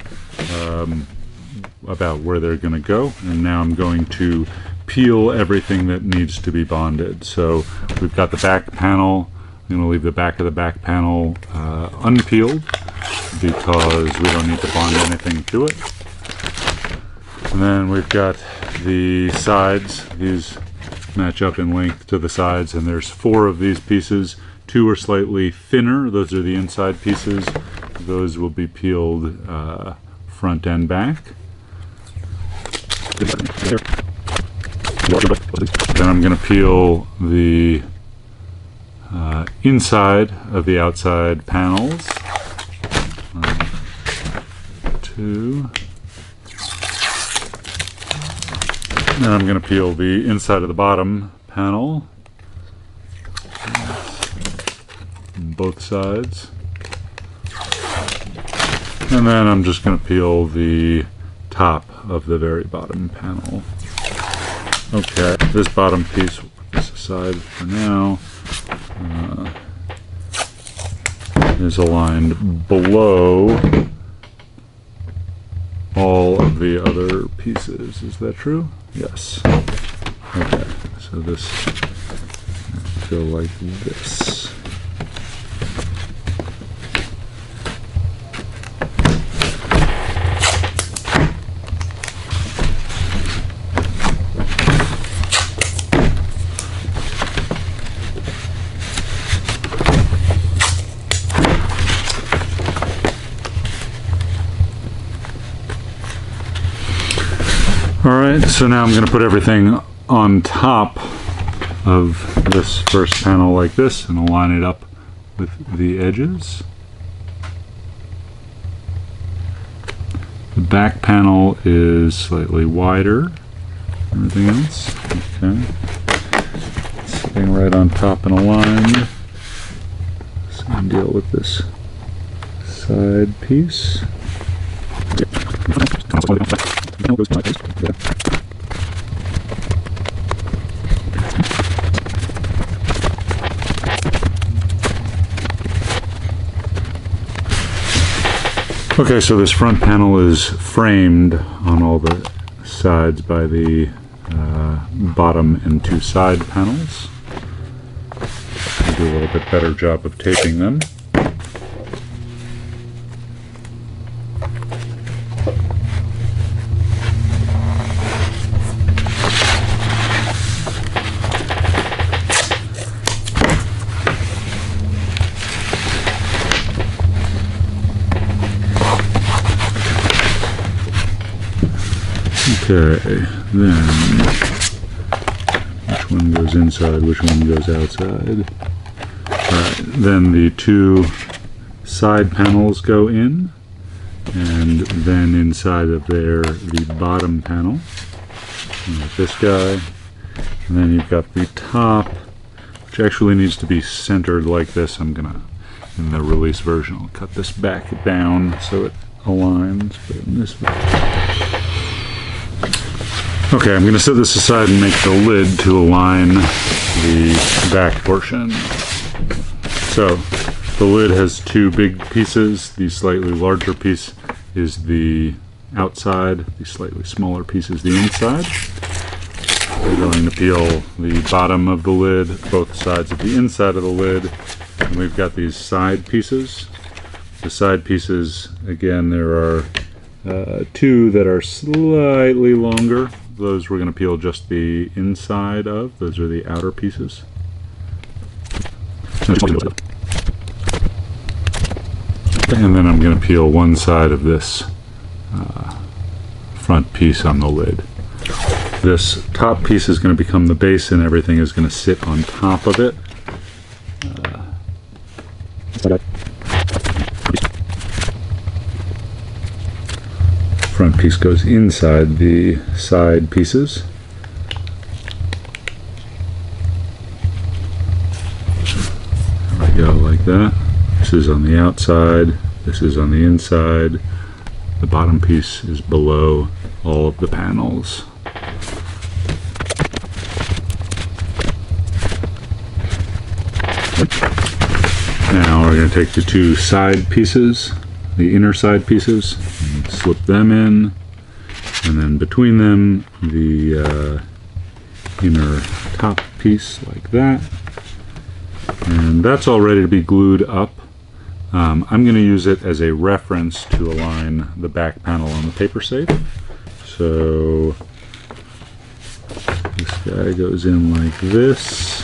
um, about where they're going to go, and now I'm going to peel everything that needs to be bonded. So we've got the back panel. I'm going to leave the back of the back panel uh, unpeeled because we don't need to bond anything to it. And then we've got the sides. These match up in length to the sides, and there's four of these pieces. Two are slightly thinner. Those are the inside pieces. Those will be peeled uh, front and back. Then I'm going to peel the uh, inside of the outside panels. One, two. And I'm going to peel the inside of the bottom panel. On both sides. And then I'm just going to peel the top of the very bottom panel. Okay, this bottom piece, we'll put this aside for now, uh, is aligned below all of the other pieces. Is that true? Yes. Okay, so this go like this. So now I'm going to put everything on top of this first panel like this and align it up with the edges. The back panel is slightly wider than everything else. Okay. Sitting right on top and aligned. Same deal with this side piece. Okay, so this front panel is framed on all the sides by the uh, bottom and two side panels. I'll do a little bit better job of taping them. Okay, then, which one goes inside, which one goes outside? Alright, then the two side panels go in, and then inside of there, the bottom panel, like this guy, and then you've got the top, which actually needs to be centered like this. I'm gonna, in the release version, I'll cut this back down so it aligns, but in this way. Okay, I'm going to set this aside and make the lid to align the back portion. So, the lid has two big pieces. The slightly larger piece is the outside. The slightly smaller piece is the inside. We're going to peel the bottom of the lid, both sides of the inside of the lid. And we've got these side pieces. The side pieces, again, there are uh, two that are slightly longer. Those we're going to peel just the inside of. Those are the outer pieces. And then I'm going to peel one side of this uh, front piece on the lid. This top piece is going to become the base, and everything is going to sit on top of it. Uh, front piece goes inside the side pieces. There we go, like that. This is on the outside, this is on the inside. The bottom piece is below all of the panels. Now we're going to take the two side pieces, the inner side pieces, and slip them in, and then between them the uh, inner top piece like that. And that's all ready to be glued up. Um, I'm going to use it as a reference to align the back panel on the paper safe. So this guy goes in like this.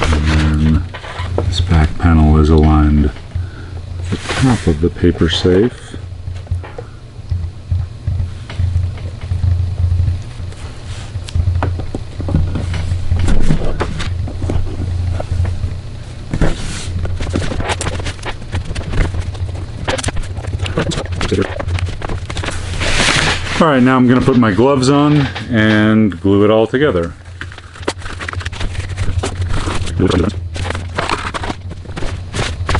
And then this back panel is aligned with the top of the paper safe. All right, now I'm going to put my gloves on and glue it all together.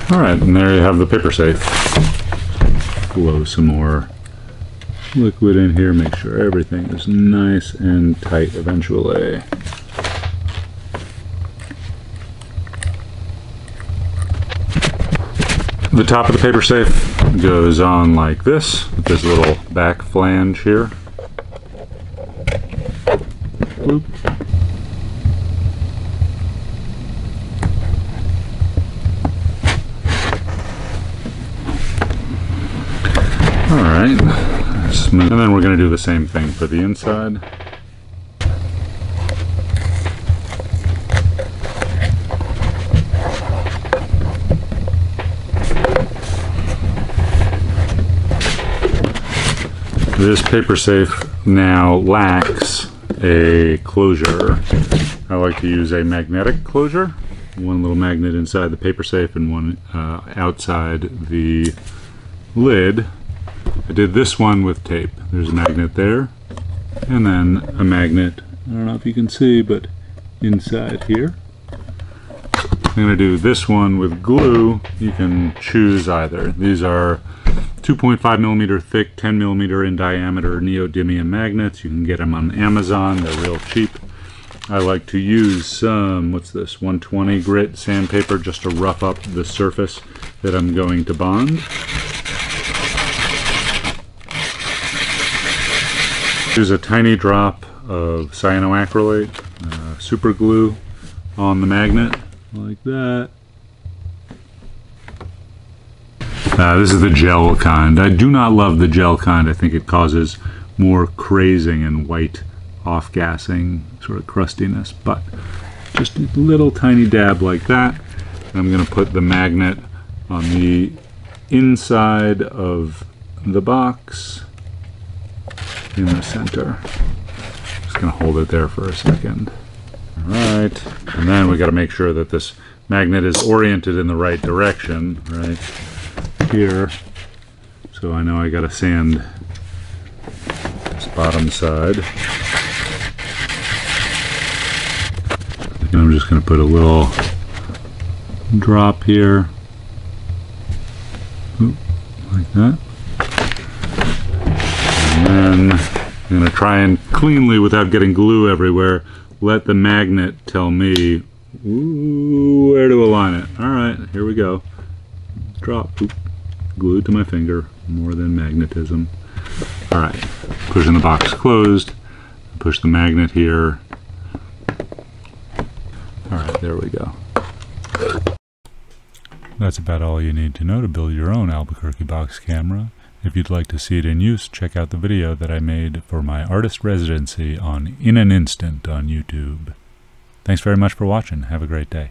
All right, and there you have the paper safe. Blow some more liquid in here, make sure everything is nice and tight eventually. The top of the paper safe goes on like this, with this little back flange here. Boop. Alright, and then we're going to do the same thing for the inside. This paper safe now lacks a closure. I like to use a magnetic closure. One little magnet inside the paper safe and one uh, outside the lid. I did this one with tape. There's a magnet there, and then a magnet, I don't know if you can see, but inside here. I'm going to do this one with glue. You can choose either. These are two point five millimeter thick, ten millimeter in diameter neodymium magnets. You can get them on Amazon. They're real cheap. I like to use some, what's this, one twenty grit sandpaper just to rough up the surface that I'm going to bond. Use a tiny drop of cyanoacrylate uh, super glue on the magnet like that. Uh, this is the gel kind. I do not love the gel kind. I think it causes more crazing and white off-gassing sort of crustiness, but just a little tiny dab like that. And I'm going to put the magnet on the inside of the box in the center. Just gonna hold it there for a second. All right, and then we got to make sure that this magnet is oriented in the right direction, right here. So I know I got to sand this bottom side. And I'm just gonna put a little drop here. Oop, like that. And I'm going to try and cleanly, without getting glue everywhere, let the magnet tell me, ooh, where to align it. Alright, here we go. Drop. Oop. Glued to my finger. More than magnetism. Alright, pushing the box closed. Push the magnet here. Alright, there we go. That's about all you need to know to build your own Albuquerque box camera. If you'd like to see it in use, check out the video that I made for my artist residency on In an Instant on YouTube. Thanks very much for watching. Have a great day.